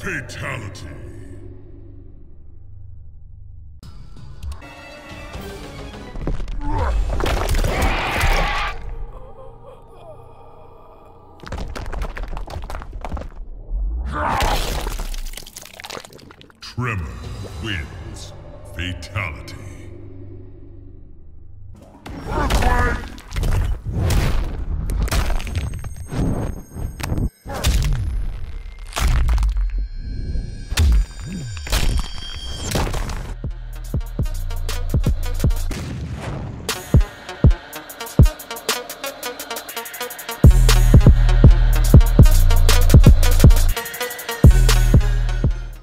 Fatality. Tremor wins. Fatality.